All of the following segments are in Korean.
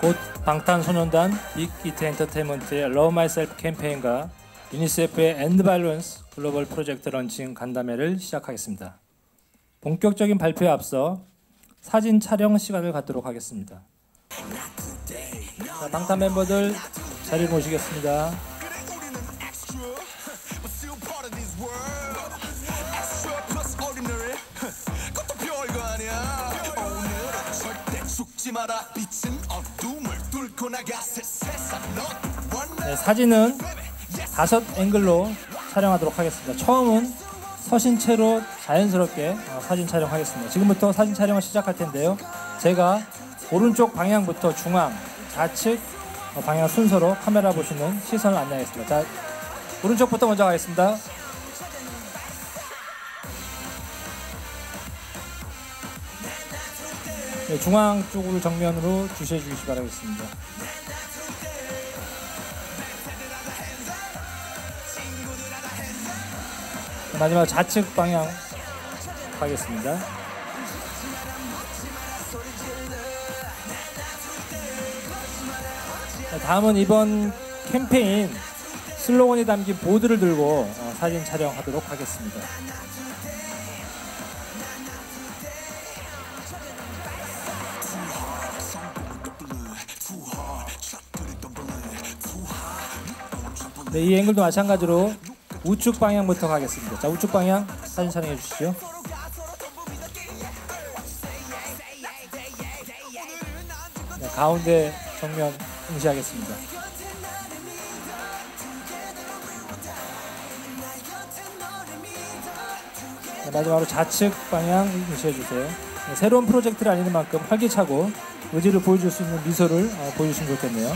곧 방탄소년단 빅히트 엔터테인먼트의 Love Yourself 캠페인과 유니세프의 ENDviolence 글로벌 프로젝트 런칭 간담회를 시작하겠습니다. 본격적인 발표에 앞서 사진 촬영 시간을 갖도록 하겠습니다. 자, 방탄 멤버들 자리를 모시겠습니다. 네, 사진은 5 앵글로 촬영하도록 하겠습니다. 처음은 서신 채로 자연스럽게 사진 촬영하겠습니다. 지금부터 사진 촬영을 시작할 텐데요. 제가 오른쪽 방향부터 중앙, 좌측 방향 순서로 카메라 보시는 시선을 안내하겠습니다. 자, 오른쪽부터 먼저 가겠습니다. 네, 중앙 쪽으로 정면으로 주시해주시기 바라겠습니다. 마지막 좌측 방향 가겠습니다. 다음은 이번 캠페인 슬로건이 담긴 보드를 들고 사진 촬영하도록 하겠습니다. 네, 이 앵글도 마찬가지로 우측 방향부터 가겠습니다. 자, 우측 방향 사진 촬영해 주시죠. 네, 가운데 정면 응시하겠습니다. 네, 마지막으로 좌측 방향 응시해 주세요. 네, 새로운 프로젝트를 알리는 만큼 활기차고 의지를 보여줄 수 있는 미소를 보여주시면 좋겠네요.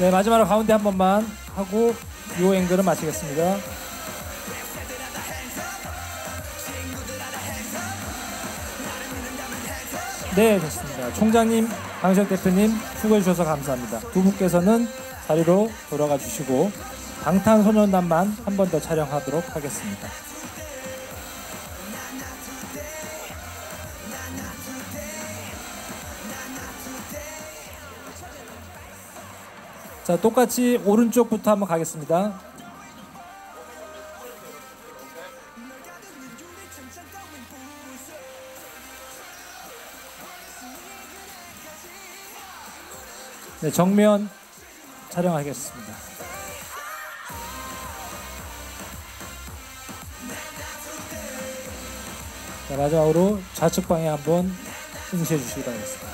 네, 마지막으로 가운데 한 번만 하고 이 앵글은 마치겠습니다. 네, 됐습니다. 총장님, 방시혁 대표님 수고해주셔서 감사합니다. 두 분께서는 자리로 돌아가 주시고 방탄소년단만 한 번 더 촬영하도록 하겠습니다. 자, 똑같이 오른쪽부터 한번 가겠습니다. 네, 정면 촬영하겠습니다. 자, 마지막으로 좌측 방향 한번 응시해 주시기 바라겠습니다.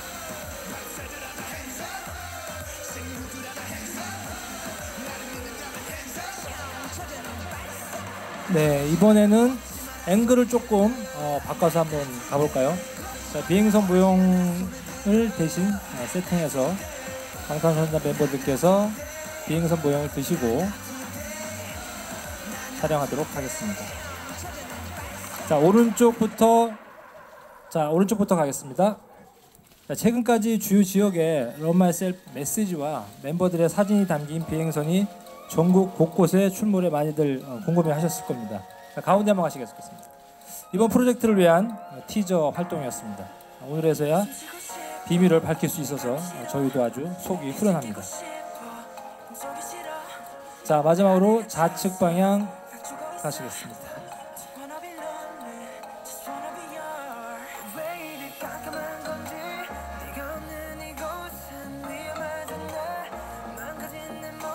네, 이번에는 앵글을 조금 바꿔서 한번 가볼까요? 자, 비행선 모형을 대신 세팅해서 방탄소년단 멤버들께서 비행선 모형을 드시고 촬영하도록 하겠습니다. 자, 오른쪽부터 가겠습니다. 자, 최근까지 주요 지역에 Love Yourself 메시지와 멤버들의 사진이 담긴 비행선이 전국 곳곳에 출몰해 많이들 궁금해하셨을 겁니다. 자, 가운데 한번 가시겠습니다. 이번 프로젝트를 위한 티저 활동이었습니다. 오늘에서야 비밀을 밝힐 수 있어서 저희도 아주 속이 후련합니다. 자, 마지막으로 좌측 방향 가시겠습니다.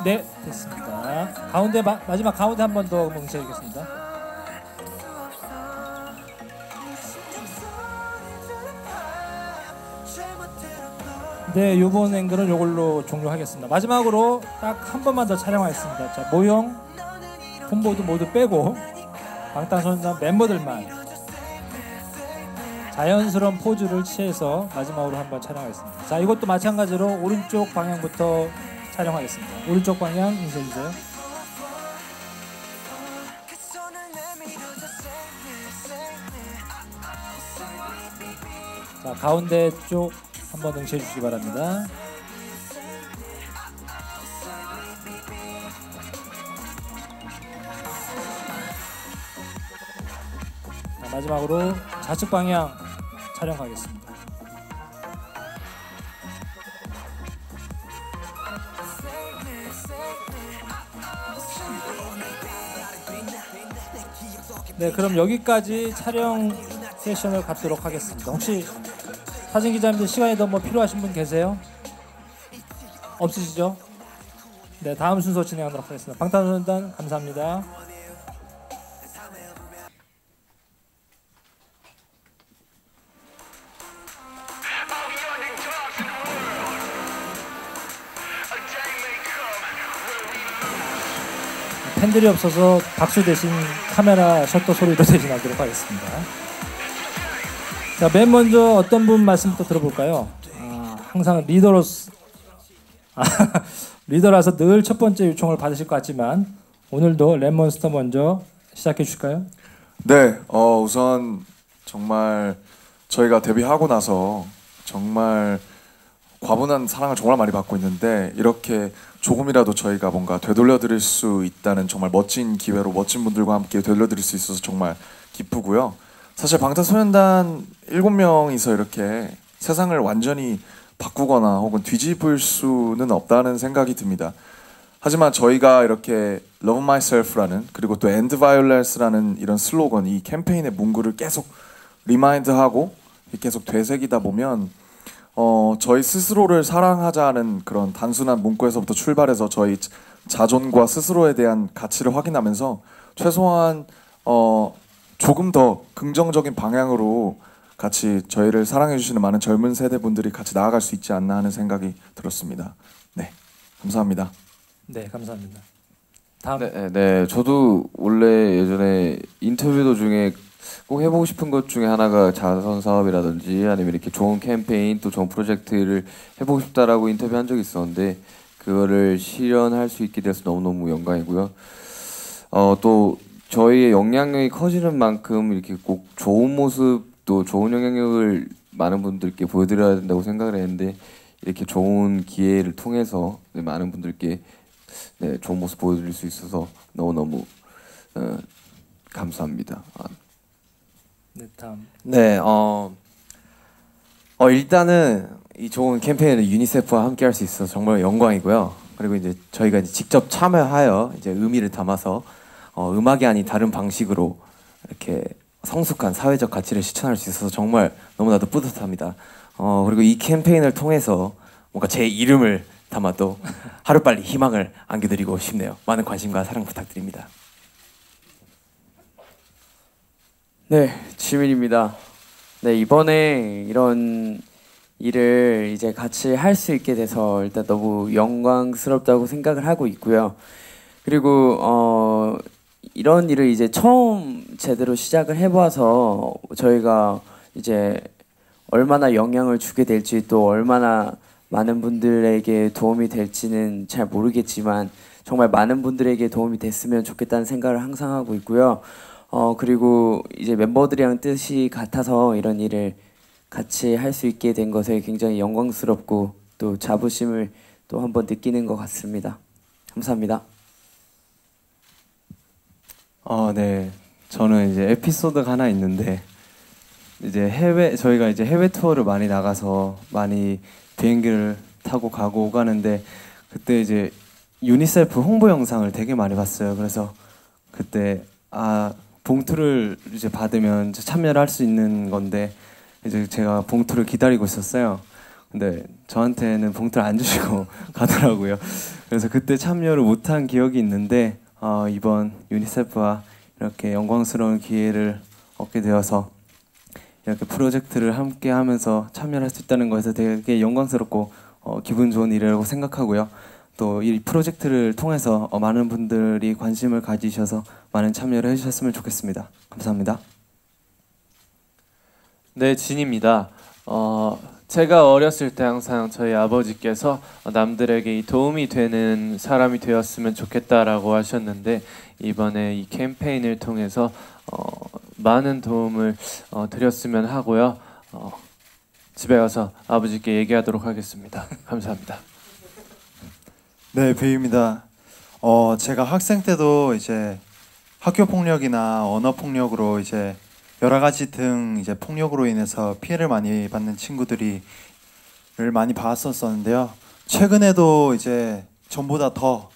네, 됐습니다. 가운데 마지막 가운데 한 번 더 응시해주겠습니다. 네, 요번 앵글은 요걸로 종료하겠습니다. 마지막으로 딱 한 번만 더 촬영하겠습니다. 자, 모형, 홈보드 모두 빼고 방탄소년단 멤버들만 자연스러운 포즈를 취해서 마지막으로 한번 촬영하겠습니다. 자, 이것도 마찬가지로 오른쪽 방향부터 촬영하겠습니다. 오른쪽 방향 인쇄해주세요. 자, 가운데 쪽 한번 응시해주시기 바랍니다. 마지막으로 좌측 방향 촬영 가겠습니다. 네, 그럼 여기까지 촬영 세션을 갖도록 하겠습니다. 혹시 사진 기자님들 시간이 더 뭐 필요하신 분 계세요? 없으시죠? 네, 다음 순서 진행하도록 하겠습니다. 방탄소년단 감사합니다. 팬들이 없어서 박수 대신 카메라 셔터 소리로 대신하도록 하겠습니다. 자, 맨 먼저 어떤 분 말씀부터 들어볼까요? 항상 리더로서 리더라서 늘 첫 번째 요청을 받으실 것 같지만 오늘도 랩몬스터 먼저 시작해 주실까요? 네, 우선 정말 저희가 데뷔하고 나서 정말 과분한 사랑을 정말 많이 받고 있는데 이렇게 조금이라도 저희가 뭔가 되돌려드릴 수 있다는 정말 멋진 기회로 멋진 분들과 함께 되돌려드릴 수 있어서 정말 기쁘고요. 사실 방탄소년단 7명이서 이렇게 세상을 완전히 바꾸거나 혹은 뒤집을 수는 없다는 생각이 듭니다. 하지만 저희가 이렇게 Love Myself라는 그리고 또 ENDViolence라는 이런 슬로건, 이 캠페인의 문구를 계속 리마인드하고 계속 되새기다 보면 저희 스스로를 사랑하자는 그런 단순한 문구에서부터 출발해서 저희 자존과 스스로에 대한 가치를 확인하면서 최소한 조금 더 긍정적인 방향으로 같이 저희를 사랑해주시는 많은 젊은 세대분들이 같이 나아갈 수 있지 않나 하는 생각이 들었습니다. 네, 감사합니다. 네, 감사합니다. 다음. 네, 저도 원래 예전에 인터뷰 도중에 꼭 해보고 싶은 것 중에 하나가 자선 사업이라든지 아니면 이렇게 좋은 캠페인 또 좋은 프로젝트를 해보고 싶다라고 인터뷰한 적이 있었는데 그거를 실현할 수 있게 돼서 너무너무 영광이고요. 또 저희의 영향력이 커지는 만큼 이렇게 꼭 좋은 모습 또 좋은 영향력을 많은 분들께 보여드려야 된다고 생각을 했는데 이렇게 좋은 기회를 통해서 많은 분들께 좋은 모습 보여드릴 수 있어서 너무너무 감사합니다. 네, 일단은 이 좋은 캠페인을 유니세프와 함께 할 수 있어서 정말 영광이고요. 그리고 이제 저희가 이제 직접 참여하여 이제 의미를 담아서 음악이 아닌 다른 방식으로 이렇게 성숙한 사회적 가치를 실천할 수 있어서 정말 너무나도 뿌듯합니다. 그리고 이 캠페인을 통해서 뭔가 제 이름을 담아도 하루빨리 희망을 안겨드리고 싶네요. 많은 관심과 사랑 부탁드립니다. 네, 지민입니다. 네, 이번에 이런 일을 이제 같이 할 수 있게 돼서 일단 너무 영광스럽다고 생각을 하고 있고요. 그리고 이런 일을 이제 처음 제대로 시작을 해봐서 저희가 이제 얼마나 영향을 주게 될지 또 얼마나 많은 분들에게 도움이 될지는 잘 모르겠지만 정말 많은 분들에게 도움이 됐으면 좋겠다는 생각을 항상 하고 있고요. 그리고 이제 멤버들이랑 뜻이 같아서 이런 일을 같이 할 수 있게 된 것에 굉장히 영광스럽고 또 자부심을 또 한번 느끼는 것 같습니다. 감사합니다. 네, 저는 이제 에피소드가 하나 있는데 이제 저희가 이제 해외 투어를 많이 나가서 많이 비행기를 타고 가고 오가는데 그때 이제 유니세프 홍보 영상을 되게 많이 봤어요. 그래서 그때 봉투를 이제 받으면 참여를 할 수 있는 건데 이제 제가 봉투를 기다리고 있었어요. 근데 저한테는 봉투를 안 주시고 가더라고요. 그래서 그때 참여를 못한 기억이 있는데 이번 유니세프와 이렇게 영광스러운 기회를 얻게 되어서 이렇게 프로젝트를 함께 하면서 참여를 할 수 있다는 거에서 되게 영광스럽고 기분 좋은 일이라고 생각하고요. 또 이 프로젝트를 통해서 많은 분들이 관심을 가지셔서 많은 참여를 해주셨으면 좋겠습니다. 감사합니다. 네, 진입니다. 제가 어렸을 때 항상 저희 아버지께서 남들에게 도움이 되는 사람이 되었으면 좋겠다라고 하셨는데 이번에 이 캠페인을 통해서 많은 도움을 드렸으면 하고요. 집에 가서 아버지께 얘기하도록 하겠습니다. 감사합니다. 네, 베이입니다. 제가 학생 때도 이제 학교 폭력이나 언어 폭력으로 이제 여러 가지 등 이제 폭력으로 인해서 피해를 많이 받는 친구들이를 많이 봤었는데요. 최근에도 이제 전보다 더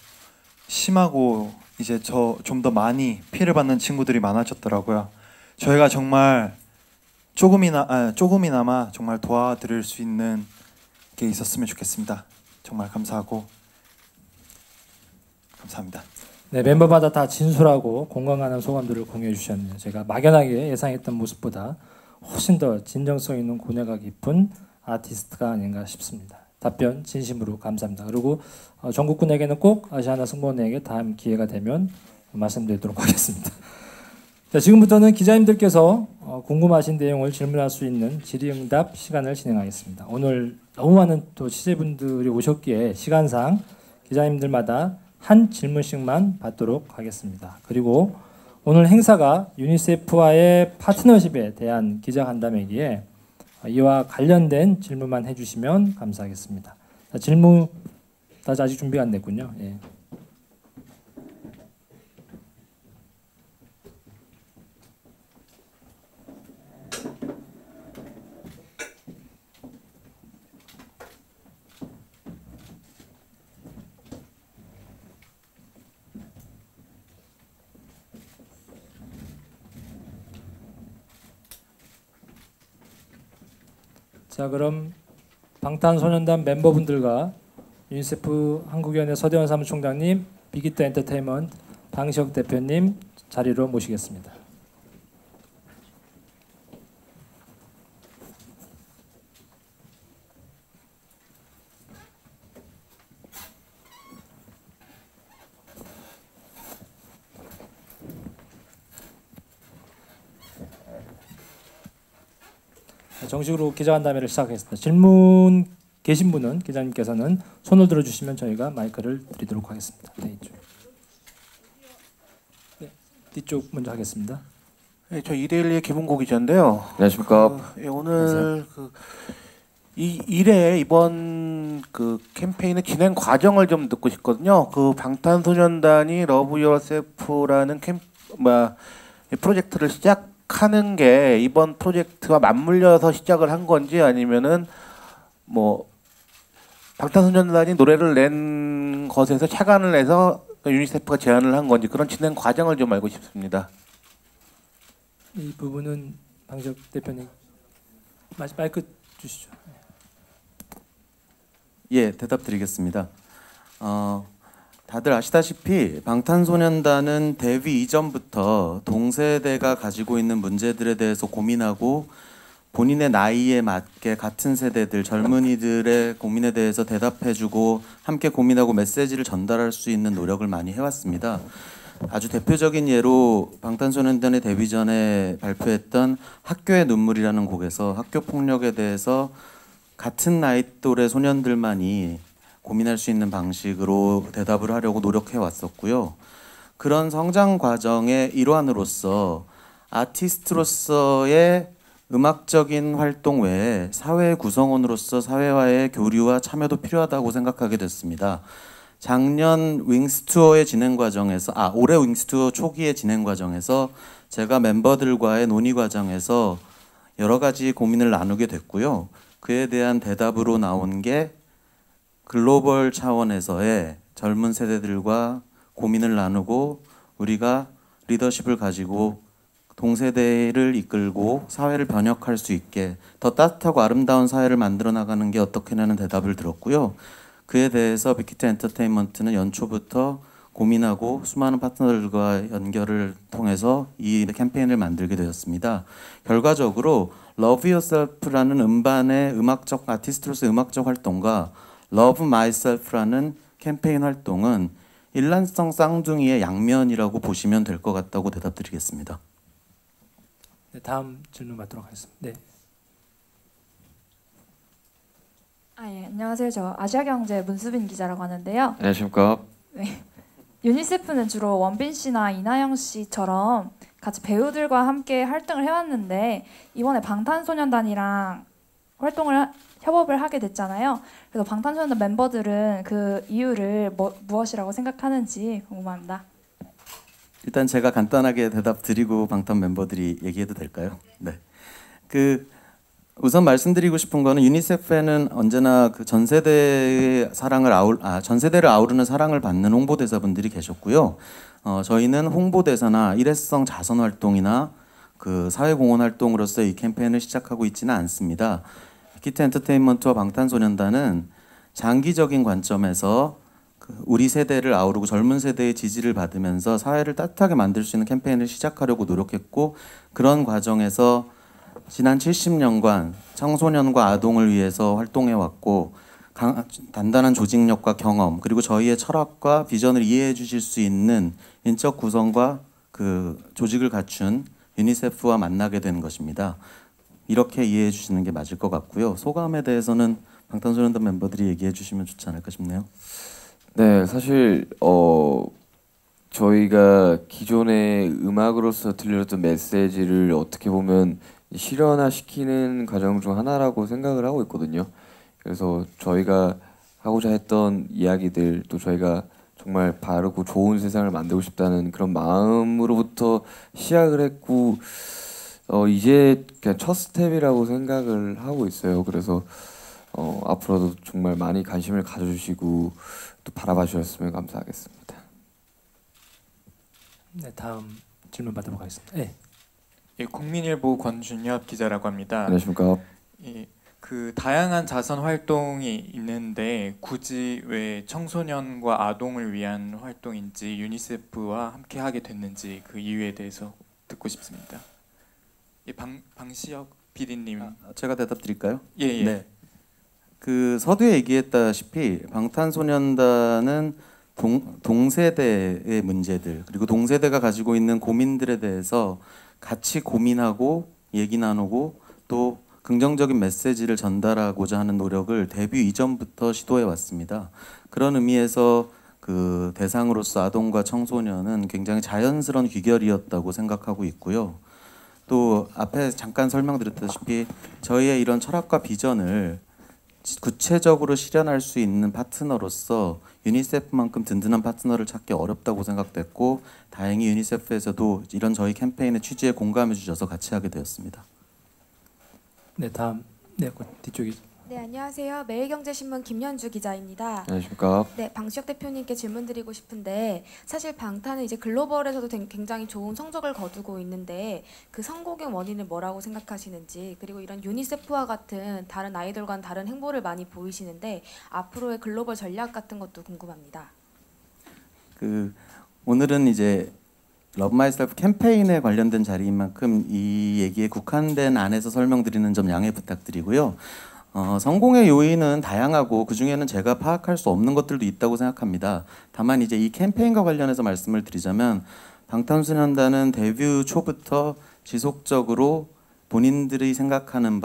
심하고 이제 좀 더 많이 피해를 받는 친구들이 많아졌더라고요. 저희가 정말 조금이나마 정말 도와드릴 수 있는 게 있었으면 좋겠습니다. 정말 감사하고 감사합니다. 네, 멤버마다 다 진솔하고 공감하는 소감들을 공유해 주셨네요. 제가 막연하게 예상했던 모습보다 훨씬 더 진정성 있는 고뇌가 깊은 아티스트가 아닌가 싶습니다. 답변 진심으로 감사합니다. 그리고 정국군에게는 꼭 아시아나 승무원에게 다음 기회가 되면 말씀드리도록 하겠습니다. 자, 지금부터는 기자님들께서 궁금하신 내용을 질문할 수 있는 질의응답 시간을 진행하겠습니다. 오늘 너무 많은 또 취재분들이 오셨기에 시간상 기자님들마다 한 질문씩만 받도록 하겠습니다. 그리고 오늘 행사가 유니세프와의 파트너십에 대한 기자간담회이기에 이와 관련된 질문만 해주시면 감사하겠습니다. 자, 질문 아직 준비가 안 됐군요. 예. 자, 그럼 방탄소년단 멤버분들과 유니세프 한국위원회 서대원 사무총장님, 빅히터 엔터테인먼트 방시혁 대표님 자리로 모시겠습니다. 정식으로 기자간담회를 시작하겠습니다. 질문 계신 분은 기자님께서는 손을 들어주시면 저희가 마이크를 드리도록 하겠습니다. 네, 이쪽. 네, 뒤쪽 먼저 하겠습니다. 네, 저 이데일리의 김은고 기자인데요. 안녕하십니까. 예, 오늘 이번 그 캠페인의 진행 과정을 좀 듣고 싶거든요. 그 방탄소년단이 Love Yourself라는 프로젝트를 시작하는 게 이번 프로젝트와 맞물려서 시작을 한 건지, 아니면은 뭐 방탄소년단이 노래를 낸 것에서 착안을 해서 유니세프가 제안을 한 건지, 그런 진행 과정을 좀 알고 싶습니다. 이 부분은 방시혁 대표님 마이크 주시죠. 예, 대답 드리겠습니다. 다들 아시다시피 방탄소년단은 데뷔 이전부터 동세대가 가지고 있는 문제들에 대해서 고민하고, 본인의 나이에 맞게 같은 세대들, 젊은이들의 고민에 대해서 대답해주고 함께 고민하고 메시지를 전달할 수 있는 노력을 많이 해왔습니다. 아주 대표적인 예로 방탄소년단의 데뷔 전에 발표했던 학교의 눈물이라는 곡에서 학교 폭력에 대해서 같은 나이 또래 소년들만이 고민할 수 있는 방식으로 대답을 하려고 노력해 왔었고요. 그런 성장 과정의 일환으로서 아티스트로서의 음악적인 활동 외에 사회 구성원으로서 사회와의 교류와 참여도 필요하다고 생각하게 됐습니다. 작년 윙스투어의 진행 과정에서, 올해 윙스투어 초기의 진행 과정에서 제가 멤버들과의 논의 과정에서 여러 가지 고민을 나누게 됐고요. 그에 대한 대답으로 나온 게 글로벌 차원에서의 젊은 세대들과 고민을 나누고, 우리가 리더십을 가지고 동세대를 이끌고 사회를 변혁할 수 있게 더 따뜻하고 아름다운 사회를 만들어 나가는 게 어떻게냐는 대답을 들었고요. 그에 대해서 빅히트 엔터테인먼트는 연초부터 고민하고 수많은 파트너들과 연결을 통해서 이 캠페인을 만들게 되었습니다. 결과적으로 Love Yourself라는 음반의 음악적, 아티스트로서의 음악적 활동과 Love Myself라는 캠페인 활동은 일란성 쌍둥이의 양면이라고 보시면 될 것 같다고 대답드리겠습니다. 네, 다음 질문 받도록 하겠습니다. 네. 예, 안녕하세요. 저 아시아경제 문수빈 기자라고 하는데요. 안녕하십니까. 네. 유니세프는 주로 원빈 씨나 이나영 씨처럼 같이 배우들과 함께 활동을 해왔는데, 이번에 방탄소년단이랑 협업을 하게 됐잖아요. 그래서 방탄소년단 멤버들은 그 이유를 무엇이라고 생각하는지 궁금합니다. 일단 제가 간단하게 대답 드리고 방탄 멤버들이 얘기해도 될까요? 네. 우선 말씀드리고 싶은 거는 유니세프에는 언제나 그 전 세대의 전 세대를 아우르는 사랑을 받는 홍보대사분들이 계셨고요. 저희는 홍보대사나 일회성 자선 활동이나 그 사회공헌 활동으로서 이 캠페인을 시작하고 있지는 않습니다. 빅히트 엔터테인먼트와 방탄소년단은 장기적인 관점에서 우리 세대를 아우르고 젊은 세대의 지지를 받으면서 사회를 따뜻하게 만들 수 있는 캠페인을 시작하려고 노력했고, 그런 과정에서 지난 70년간 청소년과 아동을 위해서 활동해왔고, 단단한 조직력과 경험, 그리고 저희의 철학과 비전을 이해해 주실 수 있는 인적 구성과 그 조직을 갖춘 유니세프와 만나게 된 것입니다. 이렇게 이해해 주시는 게 맞을 것 같고요. 소감에 대해서는 방탄소년단 멤버들이 얘기해 주시면 좋지 않을까 싶네요. 네, 사실 저희가 기존의 음악으로서 들려줬던 메시지를 어떻게 보면 실현화시키는 과정 중 하나라고 생각을 하고 있거든요. 그래서 저희가 하고자 했던 이야기들, 또 저희가 정말 바르고 좋은 세상을 만들고 싶다는 그런 마음으로부터 시작을 했고, 이제 그냥 첫 스텝이라고 생각을 하고 있어요. 그래서 앞으로도 정말 많이 관심을 가져주시고 또 바라봐 주셨으면 감사하겠습니다. 네, 다음 질문 받도록 하겠습니다. 네. 예, 국민일보 권준엽 기자라고 합니다. 안녕하십니까. 예, 다양한 자선 활동이 있는데 굳이 왜 청소년과 아동을 위한 활동인지 유니세프와 함께 하게 됐는지 그 이유에 대해서 듣고 싶습니다. 예, 방시혁 PD님. 제가 대답 드릴까요? 예, 예. 네. 서두에 얘기했다시피 방탄소년단은 동세대의 문제들, 그리고 동세대가 가지고 있는 고민들에 대해서 같이 고민하고 얘기 나누고 또 긍정적인 메시지를 전달하고자 하는 노력을 데뷔 이전부터 시도해 왔습니다. 그런 의미에서 대상으로서 아동과 청소년은 굉장히 자연스러운 귀결이었다고 생각하고 있고요. 또 앞에 잠깐 설명드렸다시피 저희의 이런 철학과 비전을 구체적으로 실현할 수 있는 파트너로서 유니세프만큼 든든한 파트너를 찾기 어렵다고 생각됐고, 다행히 유니세프에서도 이런 저희 캠페인의 취지에 공감해 주셔서 같이 하게 되었습니다. 네, 다음. 네, 뒤쪽이. 네, 안녕하세요. 매일경제신문 김연주 기자입니다. 안녕하십니까. 네, 방시혁 대표님께 질문드리고 싶은데, 사실 방탄은 이제 글로벌에서도 굉장히 좋은 성적을 거두고 있는데 그 성공의 원인은 뭐라고 생각하시는지, 그리고 이런 유니세프와 같은 다른 아이돌과는 다른 행보를 많이 보이시는데 앞으로의 글로벌 전략 같은 것도 궁금합니다. 오늘은 이제 Love Yourself 캠페인에 관련된 자리인 만큼 이 얘기에 국한된 안에서 설명드리는 점 양해 부탁드리고요. 성공의 요인은 다양하고 그중에는 제가 파악할 수 없는 것들도 있다고 생각합니다. 다만 이제 이 캠페인과 관련해서 말씀을 드리자면, 방탄소년단은 데뷔 초부터 지속적으로 본인들이 생각하는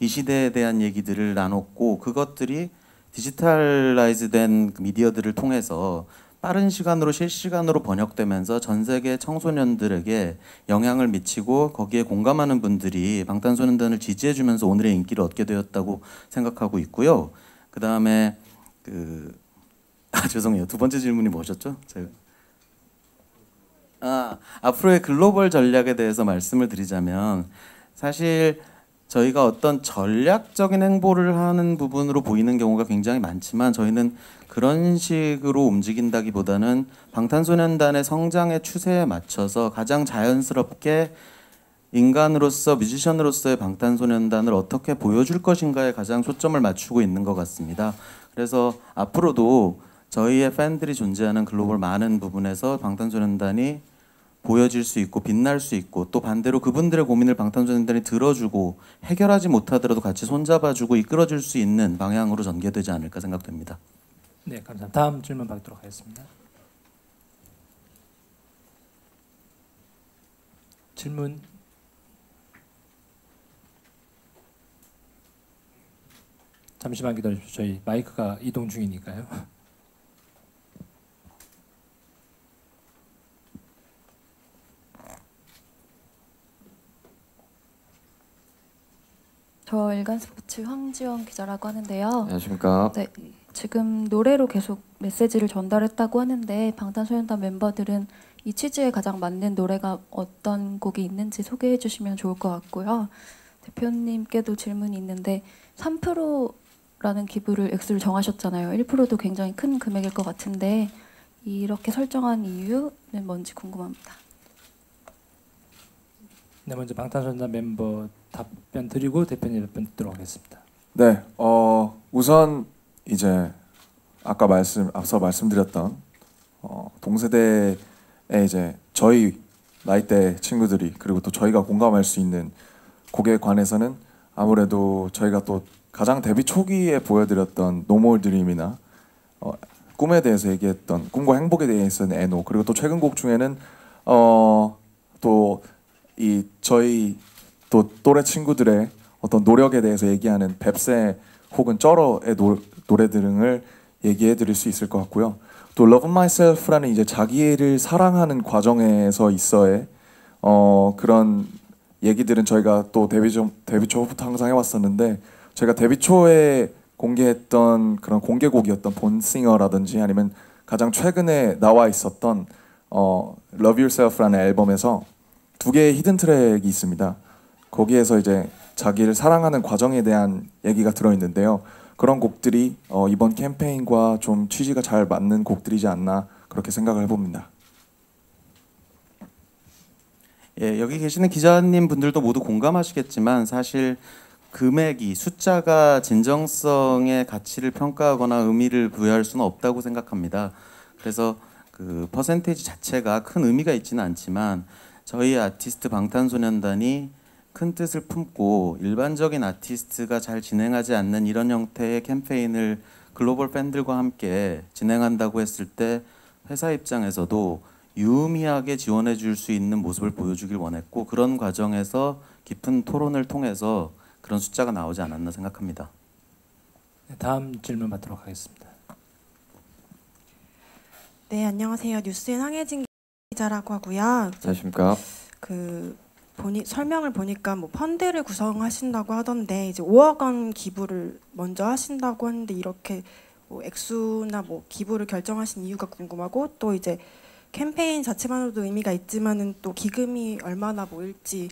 이 시대에 대한 얘기들을 나눴고, 그것들이 디지털라이즈된 미디어들을 통해서 빠른 시간으로 실시간으로 번역되면서 전 세계 청소년들에게 영향을 미치고, 거기에 공감하는 분들이 방탄소년단을 지지해주면서 오늘의 인기를 얻게 되었다고 생각하고 있고요. 그다음에 죄송해요. 두 번째 질문이 뭐셨죠? 제가 앞으로의 글로벌 전략에 대해서 말씀을 드리자면, 사실 저희가 어떤 전략적인 행보를 하는 부분으로 보이는 경우가 굉장히 많지만, 저희는 그런 식으로 움직인다기보다는 방탄소년단의 성장의 추세에 맞춰서 가장 자연스럽게 인간으로서, 뮤지션으로서의 방탄소년단을 어떻게 보여줄 것인가에 가장 초점을 맞추고 있는 것 같습니다. 그래서 앞으로도 저희의 팬들이 존재하는 글로벌 많은 부분에서 방탄소년단이 보여질 수 있고 빛날 수 있고, 또 반대로 그분들의 고민을 방탄소년단이 들어주고 해결하지 못하더라도 같이 손잡아주고 이끌어줄 수 있는 방향으로 전개되지 않을까 생각됩니다. 네, 감사합니다. 다음 질문 받도록 하겠습니다. 질문. 잠시만 기다려주세요. 저희 마이크가 이동 중이니까요. 저 일간스포츠 황지원 기자라고 하는데요. 안녕하십니까. 네, 지금 노래로 계속 메시지를 전달했다고 하는데 방탄소년단 멤버들은 이 취지에 가장 맞는 노래가 어떤 곡이 있는지 소개해 주시면 좋을 것 같고요. 대표님께도 질문이 있는데 3%라는 기부를 액수를 정하셨잖아요. 1%도 굉장히 큰 금액일 것 같은데 이렇게 설정한 이유는 뭔지 궁금합니다. 네, 먼저 방탄소년단 멤버 답변 드리고 대표님 답변 듣도록 하겠습니다. 네, 우선 이제 아까 앞서 말씀드렸던 동세대의 이제 저희 나이대 친구들이 그리고 또 저희가 공감할 수 있는 곡에 관해서는 아무래도 저희가 또 가장 데뷔 초기에 보여드렸던 노멀 드림이나 꿈에 대해서 얘기했던 꿈과 행복에 대해서는 에노 그리고 또 최근 곡 중에는 또 이 저희 또 또래 친구들의 어떤 노력에 대해서 얘기하는 뱁새 혹은 쩔어의 노래 등을 얘기해 드릴 수 있을 것 같고요. 또 Love Myself라는 이제 자기를 사랑하는 과정에서 있어의 그런 얘기들은 저희가 또 데뷔 초부터 항상 해왔었는데 저희가 데뷔 초에 공개했던 그런 공개곡이었던 본싱어라든지 아니면 가장 최근에 나와 있었던 Love Yourself라는 앨범에서 2개의 히든 트랙이 있습니다. 거기에서 이제 자기를 사랑하는 과정에 대한 얘기가 들어있는데요. 그런 곡들이 이번 캠페인과 좀 취지가 잘 맞는 곡들이지 않나 그렇게 생각을 해봅니다. 예, 여기 계시는 기자님 분들도 모두 공감하시겠지만 사실 금액이 숫자가 진정성의 가치를 평가하거나 의미를 부여할 수는 없다고 생각합니다. 그래서 그 퍼센테이지 자체가 큰 의미가 있지는 않지만 저희 아티스트 방탄소년단이 큰 뜻을 품고 일반적인 아티스트가 잘 진행하지 않는 이런 형태의 캠페인을 글로벌 팬들과 함께 진행한다고 했을 때 회사 입장에서도 유의미하게 지원해 줄 수 있는 모습을 보여주길 원했고 그런 과정에서 깊은 토론을 통해서 그런 숫자가 나오지 않았나 생각합니다. 다음 질문 받도록 하겠습니다. 네, 안녕하세요. 뉴스인 황혜진 기자라고 하고요. 안녕하십니까. 설명을 보니까 뭐 펀드를 구성하신다고 하던데 이제 5억 원 기부를 먼저 하신다고 하는데 이렇게 뭐 액수나 뭐 기부를 결정하신 이유가 궁금하고 또 이제 캠페인 자체만으로도 의미가 있지만은 또 기금이 얼마나 모일지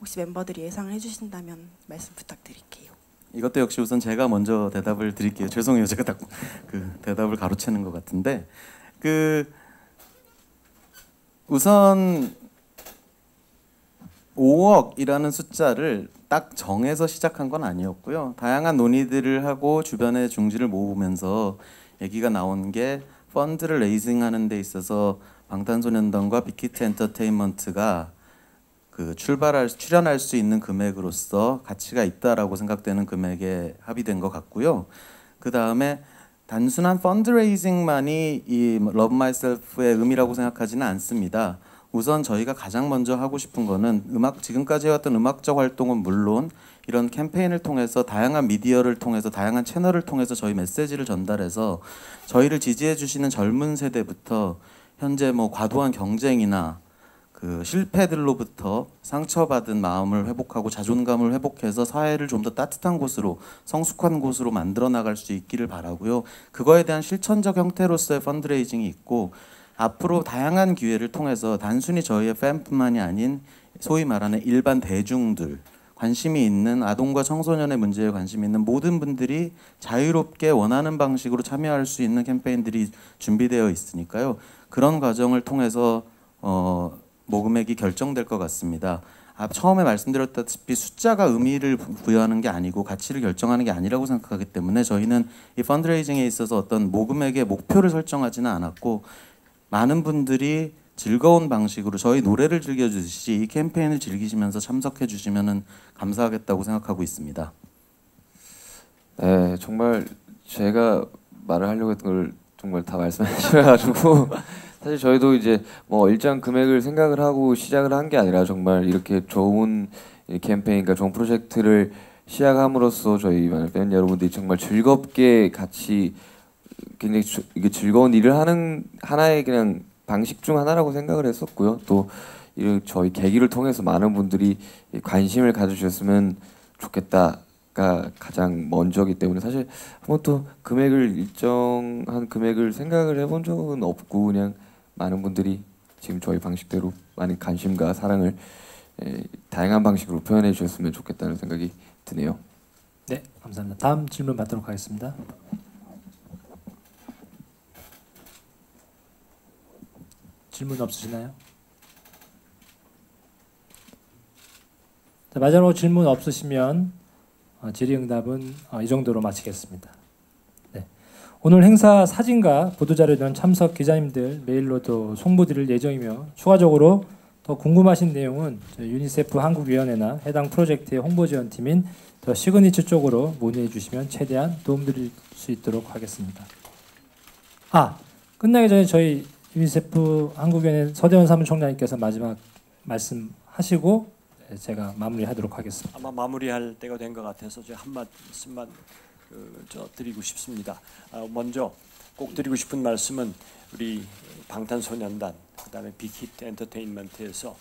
혹시 멤버들이 예상을 해주신다면 말씀 부탁드릴게요. 이것도 역시 우선 제가 먼저 대답을 드릴게요. 죄송해요, 제가 딱 그 대답을 가로채는 것 같은데 우선 5억이라는 숫자를 딱 정해서 시작한 건 아니었고요. 다양한 논의들을 하고 주변의 중지를 모으면서 얘기가 나온 게 펀드를 레이징하는 데 있어서 방탄소년단과 빅히트 엔터테인먼트가 출연할 수 있는 금액으로서 가치가 있다라고 생각되는 금액에 합의된 것 같고요. 그 다음에 단순한 펀드레이징만이 이 Love Myself의 의미라고 생각하지는 않습니다. 우선 저희가 가장 먼저 하고 싶은 거는 지금까지 해왔던 음악적 활동은 물론 이런 캠페인을 통해서 다양한 미디어를 통해서 다양한 채널을 통해서 저희 메시지를 전달해서 저희를 지지해 주시는 젊은 세대부터 현재 뭐 과도한 경쟁이나 그 실패들로부터 상처받은 마음을 회복하고 자존감을 회복해서 사회를 좀 더 따뜻한 곳으로 성숙한 곳으로 만들어 나갈 수 있기를 바라고요. 그거에 대한 실천적 형태로서의 펀드레이징이 있고 앞으로 다양한 기회를 통해서 단순히 저희의 팬뿐만이 아닌 소위 말하는 일반 대중들 관심이 있는 아동과 청소년의 문제에 관심이 있는 모든 분들이 자유롭게 원하는 방식으로 참여할 수 있는 캠페인들이 준비되어 있으니까요. 그런 과정을 통해서 모금액이 결정될 것 같습니다. 처음에 말씀드렸다시피 숫자가 의미를 부여하는 게 아니고 가치를 결정하는 게 아니라고 생각하기 때문에 저희는 이 펀드레이징에 있어서 어떤 모금액의 목표를 설정하지는 않았고 많은 분들이 즐거운 방식으로 저희 노래를 즐겨주듯이 이 캠페인을 즐기시면서 참석해 주시면 감사하겠다고 생각하고 있습니다. 네, 정말 제가 말을 하려고 했던 걸 정말 다 말씀해 주셔가지고 사실 저희도 이제 뭐 일정 금액을 생각을 하고 시작을 한 게 아니라 정말 이렇게 좋은 캠페인과 좋은 프로젝트를 시작함으로써 저희 팬 여러분들이 정말 즐겁게 같이 굉장히 이게 즐거운 일을 하는 하나의 그냥 방식 중 하나라고 생각을 했었고요. 또 저희 계기를 통해서 많은 분들이 관심을 가져주셨으면 좋겠다. 가 가장 먼저기 때문에 사실 아무것도 금액을 일정한 금액을 생각을 해본 적은 없고 그냥 많은 분들이 지금 저희 방식대로 많은 관심과 사랑을 다양한 방식으로 표현해 주셨으면 좋겠다는 생각이 드네요. 네, 감사합니다. 다음 질문 받도록 하겠습니다. 질문 없으시나요? 자, 마지막으로 질문 없으시면 질의응답은 이 정도로 마치겠습니다. 네. 오늘 행사 사진과 보도자료 등 참석 기자님들 메일로도 송부드릴 예정이며 추가적으로 더 궁금하신 내용은 저희 유니세프 한국위원회나 해당 프로젝트의 홍보지원팀인 더 시그니처 쪽으로 문의해 주시면 최대한 도움드릴 수 있도록 하겠습니다. 끝나기 전에 저희 유니세프 한국위원회 서대원 사무총장님께서 마지막 말씀하시고 제가 마무리하도록 하겠습니다. 아마 마무리할 때가 된 것 같아서 제가 한 말씀만 드리고 싶습니다. 먼저 꼭 드리고 싶은 말씀은 우리 방탄소년단 그다음에 빅히트 엔터테인먼트에서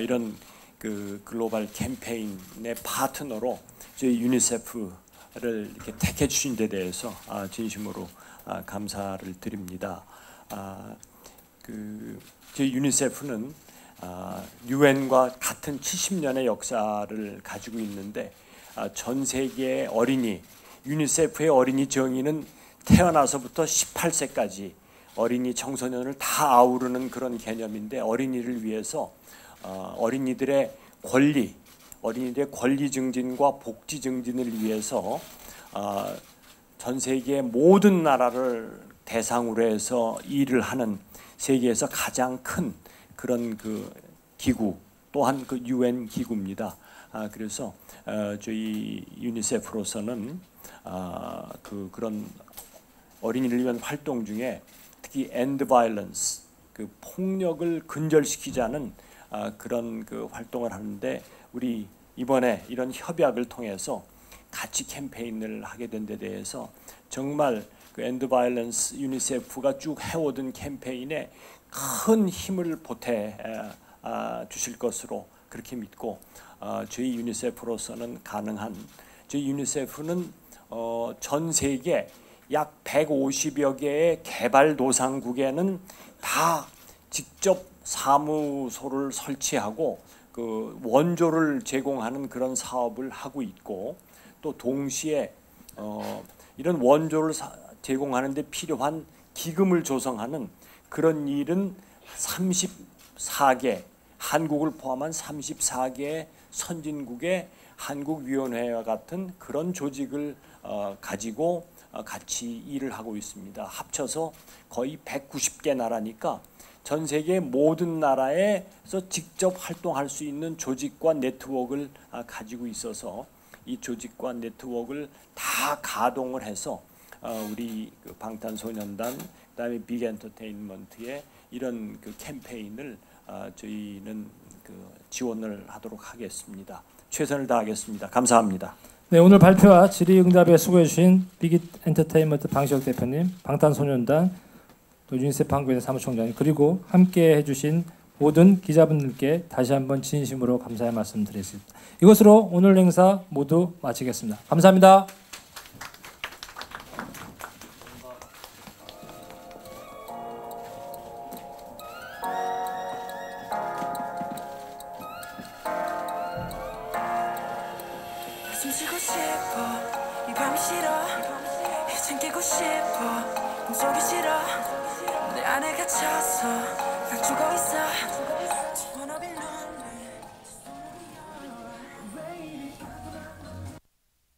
이런 그 글로벌 캠페인의 파트너로 저희 유니세프를 이렇게 택해 주신 데 대해서 진심으로 감사를 드립니다. 저희 유니세프는 유엔과 같은 70년의 역사를 가지고 있는데 전 세계의 어린이, 유니세프의 어린이 정의는 태어나서부터 18세까지 어린이 청소년을 다 아우르는 그런 개념인데 어린이를 위해서 어린이들의 권리, 어린이들의 권리 증진과 복지 증진을 위해서 전 세계 모든 나라를 대상으로 해서 일을 하는 세계에서 가장 큰 그런 그 기구 또한 그 UN 기구입니다. 그래서 저희 유니세프로서는 그런 어린이를 위한 활동 중에 특히 ENDviolence 그 폭력을 근절시키자는 그런 그 활동을 하는데 우리 이번에 이런 협약을 통해서 같이 캠페인을 하게 된 데 대해서 정말 그 ENDviolence 유니세프가 쭉 해오던 캠페인에 큰 힘을 보태 주실 것으로 그렇게 믿고 저희 유니세프로서는 가능한 저희 유니세프는 전 세계 약 150여 개의 개발도상국에는 다 직접 사무소를 설치하고 그 원조를 제공하는 그런 사업을 하고 있고 또 동시에 이런 원조를 제공하는 데 필요한 기금을 조성하는 그런 일은 34개, 한국을 포함한 34개의 선진국의 한국위원회와 같은 그런 조직을 가지고 같이 일을 하고 있습니다. 합쳐서 거의 190개 나라니까 전 세계 모든 나라에서 직접 활동할 수 있는 조직과 네트워크를 가지고 있어서 이 조직과 네트워크를 다 가동을 해서 우리 방탄소년단 그다음에 빅 엔터테인먼트의 이런 그 캠페인을 저희는 그 지원을 하도록 하겠습니다. 최선을 다하겠습니다. 감사합니다. 네, 오늘 발표와 질의응답에 수고해 주신 빅 엔터테인먼트 방시혁 대표님, 방탄소년단 또 유니세프 한국위원회 사무총장님 그리고 함께해 주신 모든 기자분들께 다시 한번 진심으로 감사의 말씀드리겠습니다. 이것으로 오늘 행사 모두 마치겠습니다. 감사합니다. 속이 싫어 내 안에 갇혀서 난 죽어있어.